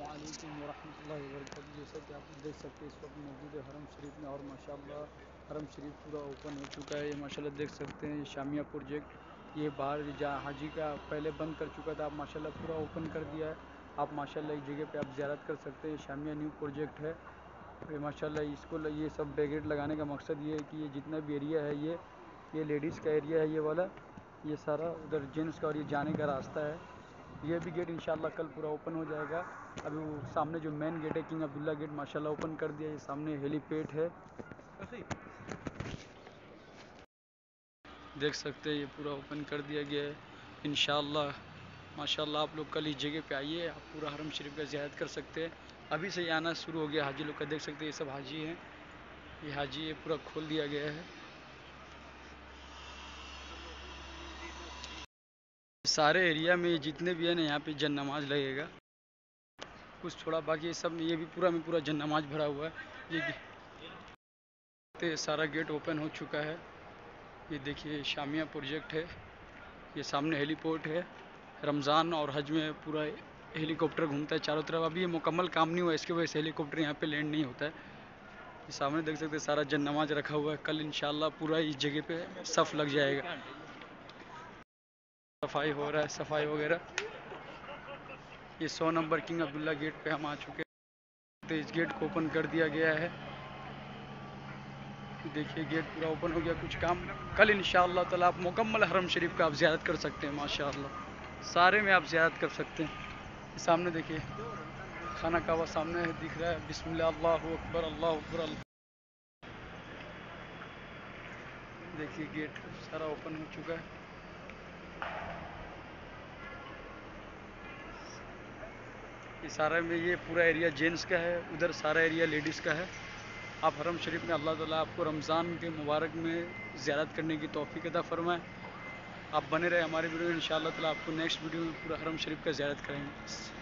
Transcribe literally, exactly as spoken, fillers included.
अस्सलामुअलैकुम वरहमतुल्लाहि वबरकातुहू। जैसा कि आप देख सकते हैं इस वक्त मौजूद है हरम शरीफ में और माशाल्लाह हरम शरीफ पूरा ओपन हो चुका है। ये माशाल्लाह देख सकते हैं ये शामिया प्रोजेक्ट, ये बाहर जहाँ हाजी का पहले बंद कर चुका था, आप माशाल्लाह पूरा ओपन कर दिया है। आप माशाल्लाह इस जगह पर आप ज़ियारत कर सकते हैं। शामिया न्यू प्रोजेक्ट है ये माशाल्लाह। इसको ये सब बैरिकेड लगाने का मकसद ये है कि ये जितना भी एरिया है ये ये लेडीज़ का एरिया है, ये वाला ये सारा उधर जेंट्स का और ये जाने का रास्ता है। ये भी गेट इंशाल्लाह कल पूरा ओपन हो जाएगा। अभी वो सामने जो मेन गेट है किंग अब्दुल्ला गेट माशाल्लाह ओपन कर दिया। ये सामने हेलीपैड है, देख सकते हैं ये पूरा ओपन कर दिया गया है इंशाल्लाह। माशाल्लाह आप लोग कल इस जगह पे आइए, आप पूरा हरम शरीफ का ज़ियारत कर सकते हैं। अभी से ये आना शुरू हो गया हाजी लोग का, देख सकते हैं ये सब हाजी हैं। ये हाजी ये पूरा खोल दिया गया है। सारे एरिया में जितने भी है ना यहाँ पे जन नमाज लगेगा, कुछ थोड़ा बाकी सब ये भी पूरा में पूरा जन नमाज भरा हुआ है। ये सारा गेट ओपन हो चुका है। ये देखिए शामिया प्रोजेक्ट है, ये सामने हेलीपोर्ट है। रमज़ान और हज में पूरा हेलीकॉप्टर घूमता है चारों तरफ। अभी ये मुकम्मल काम नहीं हुआ, इसकी वजह से हेलीकॉप्टर यहाँ पे लैंड नहीं होता है। ये सामने देख सकते सारा जन नमाज रखा हुआ है। कल इंशाल्लाह पूरा इस जगह पर सफ़ लग जाएगा। सफाई हो रहा है, सफाई वगैरह। ये सौ नंबर किंग अब्दुल्ला गेट पे हम आ चुके हैं, तो इस गेट को ओपन कर दिया गया है। देखिए गेट पूरा ओपन हो गया। कुछ काम कल इंशाअल्लाह ताला आप मुकम्मल हरम शरीफ का आप ज़ियारत कर सकते हैं। माशाअल्लाह सारे में आप ज़ियारत कर सकते हैं। सामने देखिए खाना काबा सामने है, दिख रहा है। बिस्मिल्लाह अल्लाहु अकबर अल्लाहु अकबर। देखिए गेट सारा ओपन हो चुका है। ये सारा में ये पूरा एरिया जेंट्स का है, उधर सारा एरिया लेडीज़ का है। आप हरम शरीफ में अल्लाह ताला आपको रमज़ान के मुबारक में ज़ियारत करने की तौफीक अता फरमाए। आप बने रहे हमारे वीडियो में, इंशाअल्लाह ताला आपको नेक्स्ट वीडियो में पूरा हरम शरीफ का ज़ियारत करेंगे।